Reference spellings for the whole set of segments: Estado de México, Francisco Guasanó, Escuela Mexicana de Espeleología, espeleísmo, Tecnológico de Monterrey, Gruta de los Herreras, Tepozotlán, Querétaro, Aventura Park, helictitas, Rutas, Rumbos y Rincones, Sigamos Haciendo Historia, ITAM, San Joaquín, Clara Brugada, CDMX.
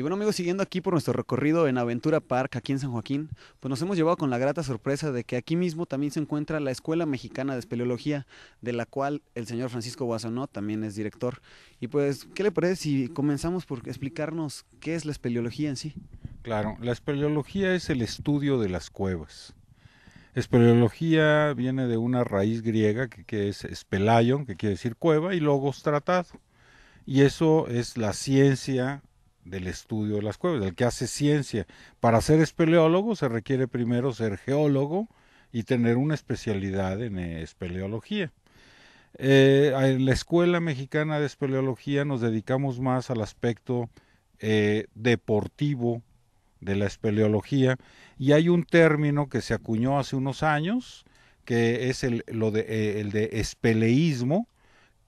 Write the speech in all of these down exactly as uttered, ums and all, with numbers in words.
Y bueno amigos, siguiendo aquí por nuestro recorrido en Aventura Park, aquí en San Joaquín, pues nos hemos llevado con la grata sorpresa de que aquí mismo también se encuentra la Escuela Mexicana de Espeleología, de la cual el señor Francisco Guasanó también es director. Y pues, ¿qué le parece si comenzamos por explicarnos qué es la espeleología en sí? Claro, la espeleología es el estudio de las cuevas. Espeleología viene de una raíz griega que, que es espelaion, que quiere decir cueva, y logos, tratado. Y eso es la ciencia del estudio de las cuevas, del que hace ciencia. Para ser espeleólogo se requiere primero ser geólogo y tener una especialidad en espeleología. Eh, en la Escuela Mexicana de Espeleología nos dedicamos más al aspecto eh, deportivo de la espeleología, y hay un término que se acuñó hace unos años que es el, lo de, eh, el de espeleísmo,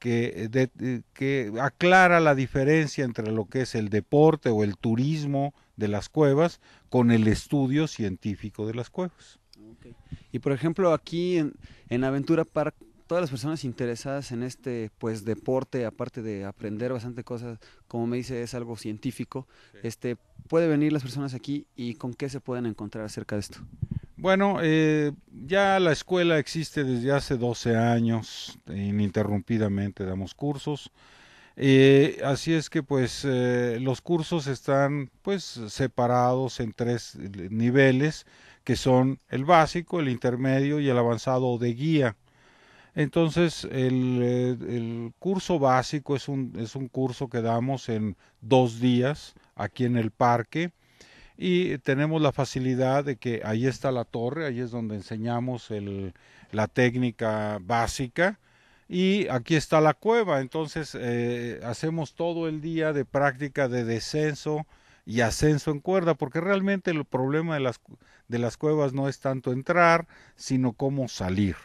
Que, de, que aclara la diferencia entre lo que es el deporte o el turismo de las cuevas con el estudio científico de las cuevas. Okay. Y por ejemplo aquí en, en Aventura Park, todas las personas interesadas en este pues deporte, aparte de aprender bastante cosas, como me dice es algo científico, sí. este, ¿puede venir las personas aquí y con qué se pueden encontrar acerca de esto? Bueno, eh, ya la escuela existe desde hace doce años, ininterrumpidamente damos cursos, eh, así es que pues eh, los cursos están pues separados en tres niveles, que son el básico, el intermedio y el avanzado de guía. Entonces el, el curso básico es un, es un curso que damos en dos días aquí en el parque. Y tenemos la facilidad de que ahí está la torre, ahí es donde enseñamos el, la técnica básica, y aquí está la cueva. Entonces eh, hacemos todo el día de práctica de descenso y ascenso en cuerda, porque realmente el problema de las, de las cuevas no es tanto entrar, sino cómo salir.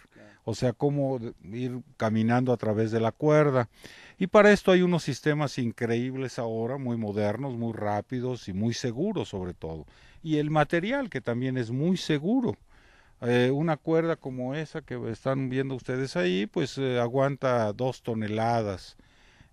O sea, cómo ir caminando a través de la cuerda. Y para esto hay unos sistemas increíbles ahora, muy modernos, muy rápidos y muy seguros sobre todo. Y el material, que también es muy seguro. Eh, una cuerda como esa que están viendo ustedes ahí, pues eh, aguanta dos toneladas.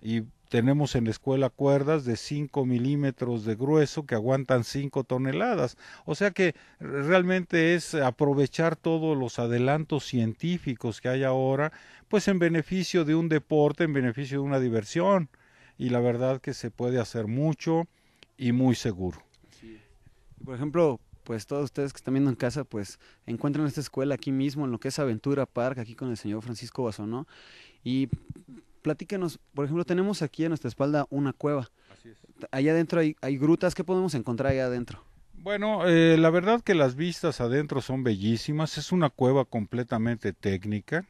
Y tenemos en la escuela cuerdas de cinco milímetros de grueso que aguantan cinco toneladas. O sea que realmente es aprovechar todos los adelantos científicos que hay ahora, pues en beneficio de un deporte, en beneficio de una diversión. Y la verdad que se puede hacer mucho y muy seguro. Sí. Por ejemplo, pues todos ustedes que están viendo en casa, pues encuentran esta escuela aquí mismo, en lo que es Aventura Park, aquí con el señor Francisco Guasanó. Y platíquenos, por ejemplo, tenemos aquí a nuestra espalda una cueva. Así es. Allá adentro hay, hay grutas, ¿qué podemos encontrar allá adentro? Bueno, eh, la verdad que las vistas adentro son bellísimas, es una cueva completamente técnica,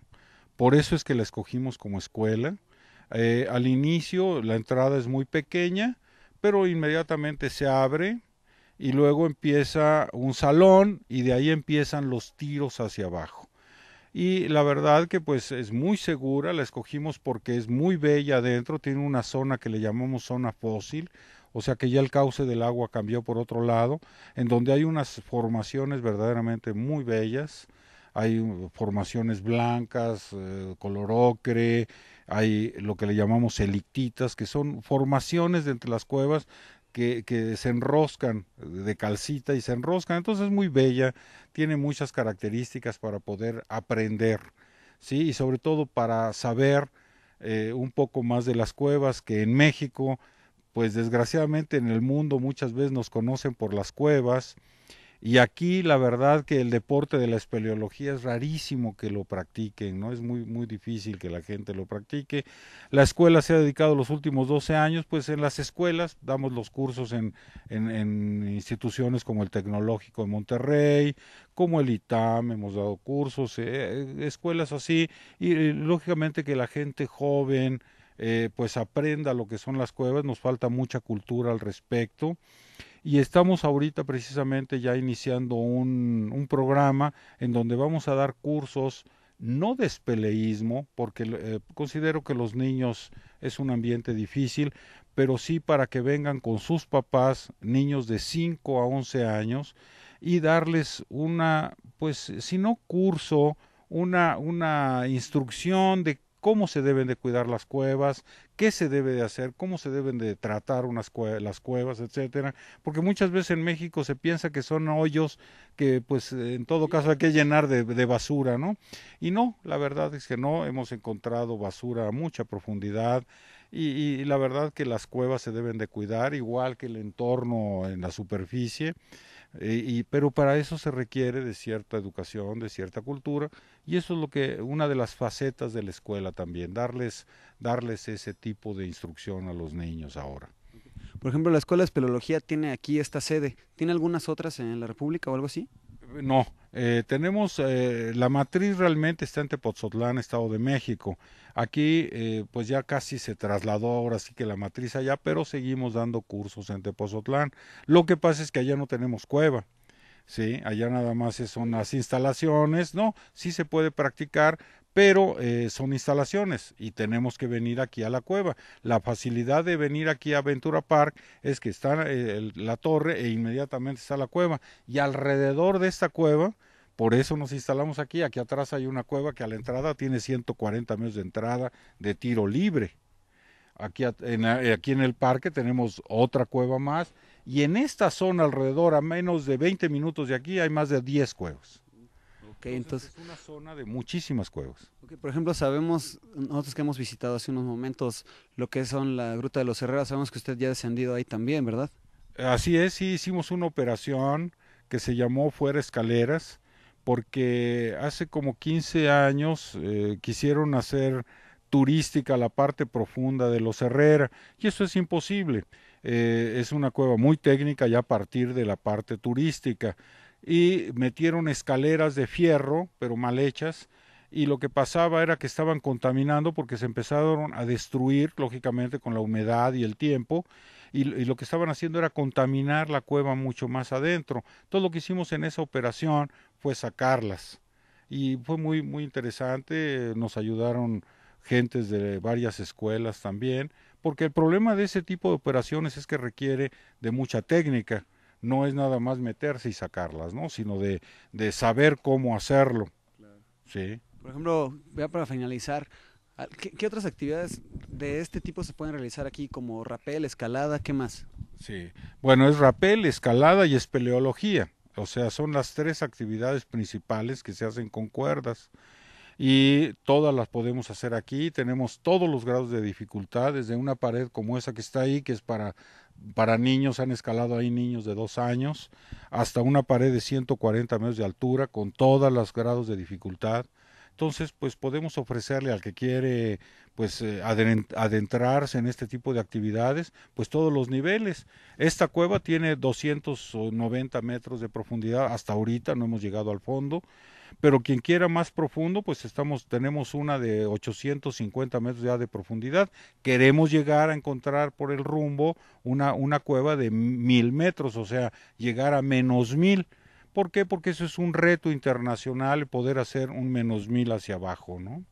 por eso es que la escogimos como escuela. Eh, al inicio la entrada es muy pequeña, pero inmediatamente se abre y luego empieza un salón y de ahí empiezan los tiros hacia abajo. Y la verdad que pues es muy segura, la escogimos porque es muy bella adentro, tiene una zona que le llamamos zona fósil, o sea que ya el cauce del agua cambió por otro lado, en donde hay unas formaciones verdaderamente muy bellas, hay formaciones blancas, eh, color ocre, hay lo que le llamamos helictitas, que son formaciones de entre las cuevas, Que, que se enroscan de calcita y se enroscan, entonces es muy bella, tiene muchas características para poder aprender, ¿sí? Y sobre todo para saber eh, un poco más de las cuevas, que en México, pues desgraciadamente en el mundo muchas veces nos conocen por las cuevas, y aquí la verdad que el deporte de la espeleología es rarísimo que lo practiquen, ¿no? Es muy, muy difícil que la gente lo practique. La escuela se ha dedicado los últimos doce años, pues en las escuelas damos los cursos en, en, en instituciones como el Tecnológico de Monterrey, como el I T A M, hemos dado cursos, eh, escuelas así, y eh, lógicamente que la gente joven eh, pues aprenda lo que son las cuevas, nos falta mucha cultura al respecto. Y estamos ahorita precisamente ya iniciando un, un programa en donde vamos a dar cursos no de espeleísmo, porque eh, considero que los niños es un ambiente difícil, pero sí para que vengan con sus papás, niños de cinco a once años, y darles una, pues si no curso, una, una instrucción de cómo se deben de cuidar las cuevas, qué se debe de hacer, cómo se deben de tratar unas cue las cuevas, etcétera, porque muchas veces en México se piensa que son hoyos que pues en todo caso hay que llenar de, de basura, ¿no? Y no, la verdad es que no, hemos encontrado basura a mucha profundidad. Y, y la verdad que las cuevas se deben de cuidar, igual que el entorno en la superficie, eh, y, pero para eso se requiere de cierta educación, de cierta cultura, y eso es lo que una de las facetas de la escuela también, darles, darles ese tipo de instrucción a los niños ahora. Por ejemplo, la Escuela de Espeleología tiene aquí esta sede, ¿tiene algunas otras en la República o algo así? No, eh, tenemos, eh, la matriz realmente está en Tepozotlán, Estado de México. Aquí eh, pues ya casi se trasladó ahora sí que la matriz allá, pero seguimos dando cursos en Tepozotlán. Lo que pasa es que allá no tenemos cueva, ¿sí? Allá nada más son las instalaciones, ¿no? Sí se puede practicar, pero eh, son instalaciones y tenemos que venir aquí a la cueva. La facilidad de venir aquí a Aventura Park es que está eh, el, la torre e inmediatamente está la cueva, y alrededor de esta cueva, por eso nos instalamos aquí. Aquí atrás hay una cueva que a la entrada tiene ciento cuarenta metros de entrada de tiro libre. Aquí en, aquí en el parque tenemos otra cueva más, y en esta zona alrededor, a menos de veinte minutos de aquí, hay más de diez cuevas. Okay, entonces, entonces, es una zona de muchísimas cuevas. Okay, por ejemplo, sabemos, nosotros que hemos visitado hace unos momentos lo que son la Gruta de los Herreras, sabemos que usted ya ha descendido ahí también, ¿verdad? Así es, sí, hicimos una operación que se llamó Fuera Escaleras, porque hace como quince años eh, quisieron hacer turística la parte profunda de los Herrera, y eso es imposible. Eh, es una cueva muy técnica ya a partir de la parte turística, y metieron escaleras de fierro, pero mal hechas, y lo que pasaba era que estaban contaminando porque se empezaron a destruir, lógicamente, con la humedad y el tiempo, y, y lo que estaban haciendo era contaminar la cueva mucho más adentro. Todo lo que hicimos en esa operación fue sacarlas, y fue muy, muy interesante. Nos ayudaron gentes de varias escuelas también, porque el problema de ese tipo de operaciones es que requiere de mucha técnica. No es nada más meterse y sacarlas, ¿no? Sino de, de saber cómo hacerlo. Claro. Sí. Por ejemplo, ya para finalizar, ¿qué, ¿qué otras actividades de este tipo se pueden realizar aquí? Como rapel, escalada, ¿qué más? Sí, bueno, es rapel, escalada y espeleología. O sea, son las tres actividades principales que se hacen con cuerdas. Y todas las podemos hacer aquí, tenemos todos los grados de dificultad, desde una pared como esa que está ahí, que es para, para niños, han escalado ahí niños de dos años, hasta una pared de ciento cuarenta metros de altura, con todos los grados de dificultad. Entonces, pues podemos ofrecerle al que quiere pues adentrarse en este tipo de actividades, pues todos los niveles. Esta cueva tiene doscientos noventa metros de profundidad, hasta ahorita no hemos llegado al fondo, pero quien quiera más profundo, pues estamos, tenemos una de ochocientos cincuenta metros ya de profundidad. Queremos llegar a encontrar por el rumbo una, una cueva de mil metros, o sea, llegar a menos mil. ¿Por qué? Porque eso es un reto internacional, poder hacer un menos mil hacia abajo, ¿no?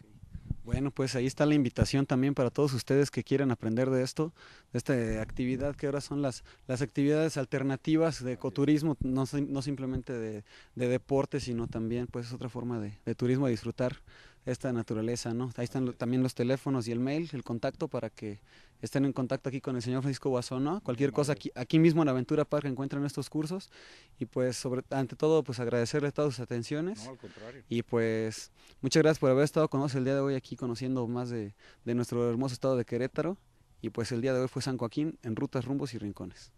Bueno, pues ahí está la invitación también para todos ustedes que quieran aprender de esto, de esta actividad que ahora son las, las actividades alternativas de ecoturismo, no, no simplemente de, de deporte, sino también pues es otra forma de, de turismo, de disfrutar esta naturaleza, ¿no? Ahí están lo, también los teléfonos y el mail, el contacto para que estén en contacto aquí con el señor Francisco Guasanó, ¿no? Cualquier cosa aquí, aquí mismo en Aventura Park encuentran estos cursos, y pues sobre, ante todo pues agradecerle todas sus atenciones. No, al contrario. Y pues muchas gracias por haber estado con nosotros el día de hoy aquí conociendo más de, de nuestro hermoso estado de Querétaro, y pues el día de hoy fue San Joaquín en Rutas, Rumbos y Rincones.